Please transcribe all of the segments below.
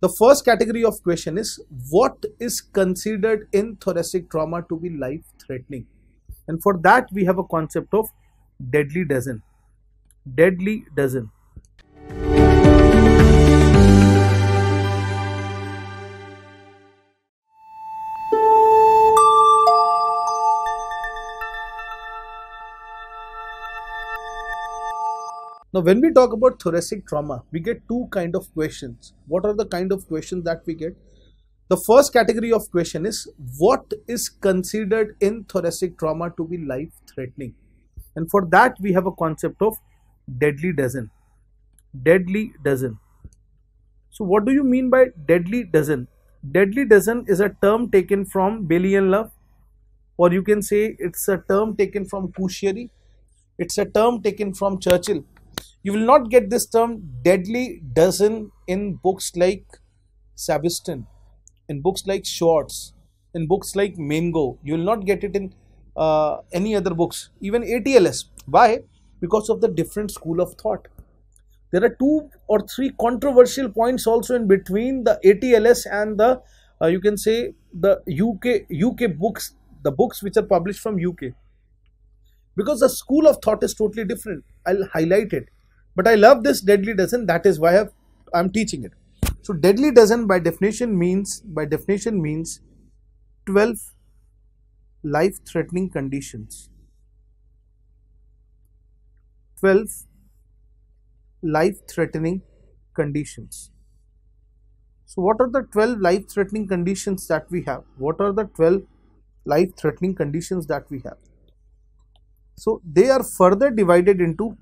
The first category of question is, what is considered in thoracic trauma to be life-threatening? And for that, we have a concept of deadly dozen. Deadly dozen. Now, when we talk about thoracic trauma, we get two kind of questions. What are the kind of questions that we get? The first category of question is, what is considered in thoracic trauma to be life-threatening? And for that, we have a concept of deadly dozen. Deadly dozen. So what do you mean by deadly dozen? Deadly dozen is a term taken from Bailey and Love, or you can say it's a term taken from Pusheri. It's a term taken from Churchill. You will not get this term deadly dozen in books like Sabiston, in books like Schwartz, in books like Mango. You will not get it in any other books, even ATLS. Why? Because of the different school of thought. There are two or three controversial points also in between the ATLS and the, you can say, the UK books, the books which are published from UK. Because the school of thought is totally different. I'll highlight it. But I love this deadly dozen, that is why I'm teaching it. So deadly dozen by definition means 12 life-threatening conditions. 12 life-threatening conditions. So what are the 12 life-threatening conditions that we have? What are the 12 life-threatening conditions that we have? So they are further divided into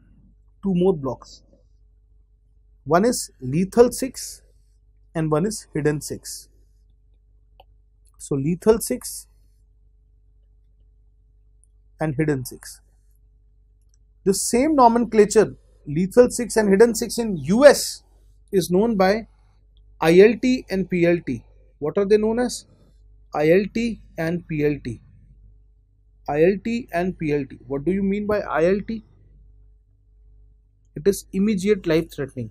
two more blocks. One is lethal six and one is hidden six. So lethal six and hidden six. The same nomenclature, lethal six and hidden six, in US is known by ILT and PLT. What are they known as? ILT and PLT. ILT and PLT. What do you mean by ILT? It is immediate life threatening.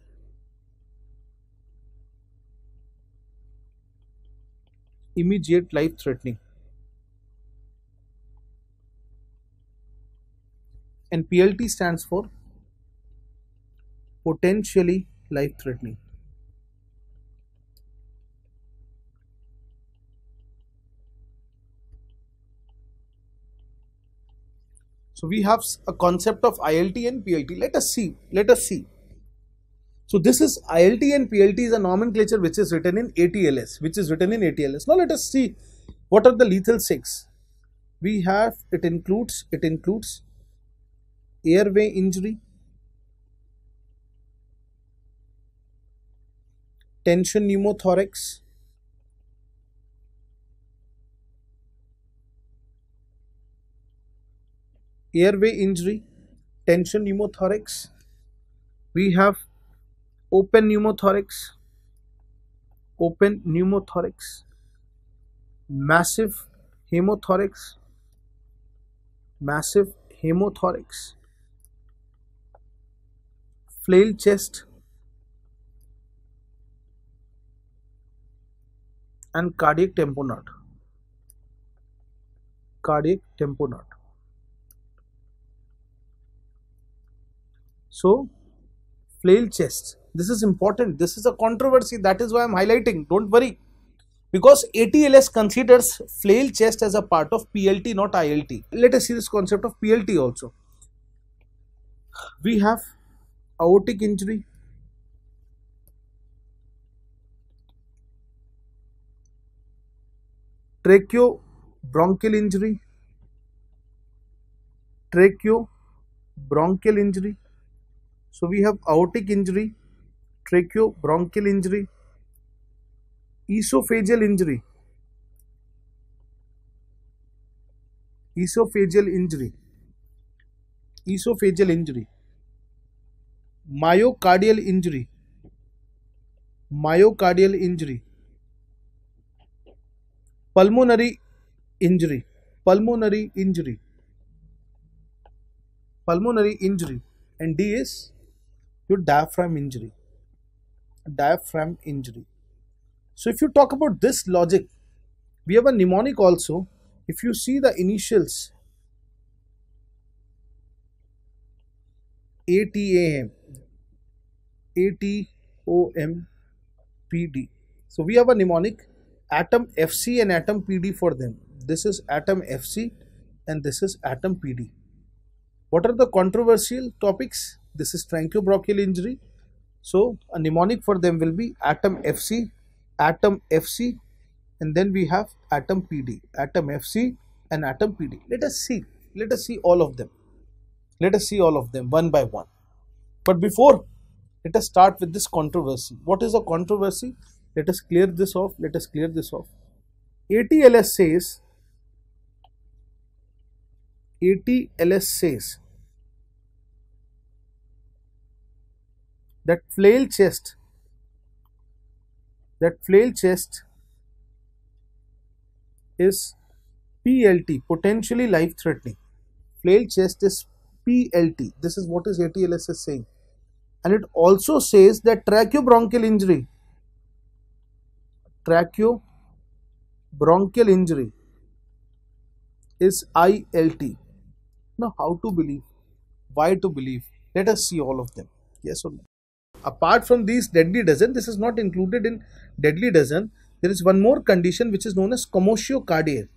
Immediate life threatening. And PLT stands for potentially life threatening. So we have a concept of ILT and PLT. Let us see. So this is ILT and PLT is a nomenclature which is written in ATLS, Now let us see what are the lethal six. We have, it includes airway injury, tension pneumothorax, we have open pneumothorax, massive hemothorax, flail chest and cardiac tamponade. So, flail chest, this is important, this is a controversy, that is why I am highlighting, don't worry. Because ATLS considers flail chest as a part of PLT, not ILT. Let us see this concept of PLT also. We have aortic injury, tracheobronchial injury. So we have aortic injury, tracheobronchial injury, esophageal injury, myocardial injury, pulmonary injury, and D is your diaphragm injury. So if you talk about this logic, we have a mnemonic also. If you see the initials ATOM PD. So we have a mnemonic atom FC and atom PD for them. This is atom FC and this is atom PD. What are the controversial topics? This is tracheobronchial injury. So a mnemonic for them will be atom FC, and then we have atom PD, atom FC and atom PD. Let us see all of them. One by one. But before, let us start with this controversy. What is a controversy? Let us clear this off. ATLS says that flail chest is PLT, potentially life-threatening. Flail chest is PLT. This is what is ATLS is saying. And it also says that tracheobronchial injury is ILT. Now, how to believe? Why to believe? Let us see all of them. Yes or no? Apart from these deadly dozen, this is not included in deadly dozen. There is one more condition which is known as commotio cordiae.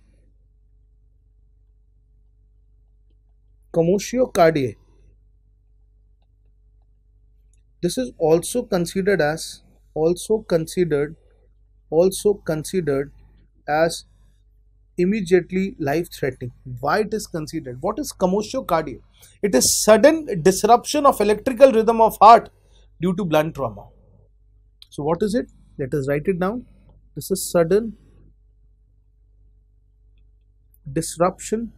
This is also considered as immediately life-threatening. Why it is considered? What is commotio cordiae? It is sudden disruption of electrical rhythm of heart due to blunt trauma. So what is it? Let us write it down. This is sudden disruption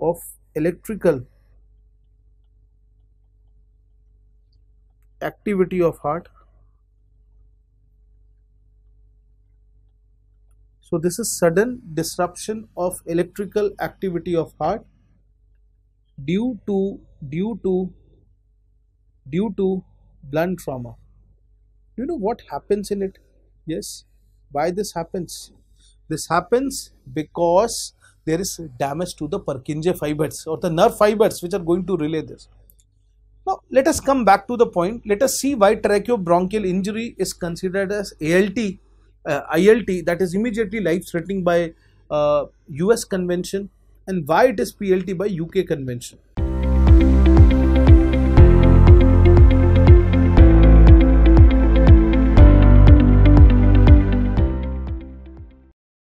of electrical activity of heart. So this is sudden disruption of electrical activity of heart due to blunt trauma. You know what happens in it? Yes. Why this happens? This happens because there is damage to the Purkinje fibers or the nerve fibers which are going to relay this. Now, let us come back to the point. Let us see why tracheobronchial injury is considered as ILT, that is immediately life-threatening by US convention, and why it is PLT by UK convention.